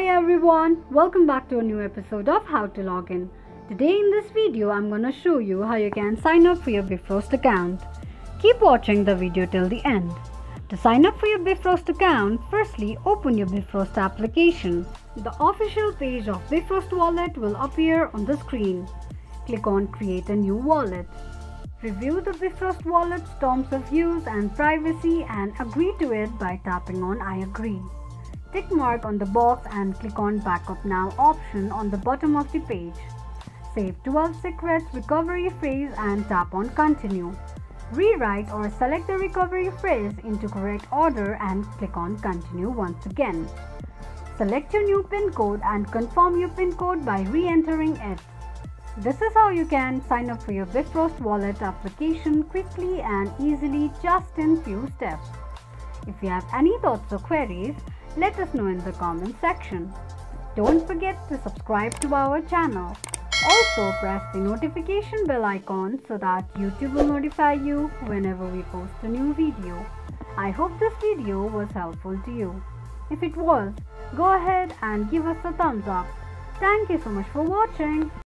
Hi everyone, welcome back to a new episode of How to Login. Today in this video, I'm going to show you how you can sign up for your Bifrost account. Keep watching the video till the end. To sign up for your Bifrost account, firstly open your Bifrost application. The official page of Bifrost Wallet will appear on the screen. Click on Create a New Wallet. Review the Bifrost Wallet's terms of use and privacy and agree to it by tapping on I agree. Tick mark on the box and click on Backup Now option on the bottom of the page. Save 12 secrets recovery phrase and tap on Continue. Rewrite or select the recovery phrase into correct order and click on Continue once again. Select your new PIN code and confirm your PIN code by re-entering it. This is how you can sign up for your Bifrost Wallet application quickly and easily, just in few steps. If you have any thoughts or queries, let us know in the comment section. Don't forget to subscribe to our channel. Also press the notification bell icon so that YouTube will notify you whenever we post a new video. I hope this video was helpful to you. If it was, go ahead and give us a thumbs up. Thank you so much for watching.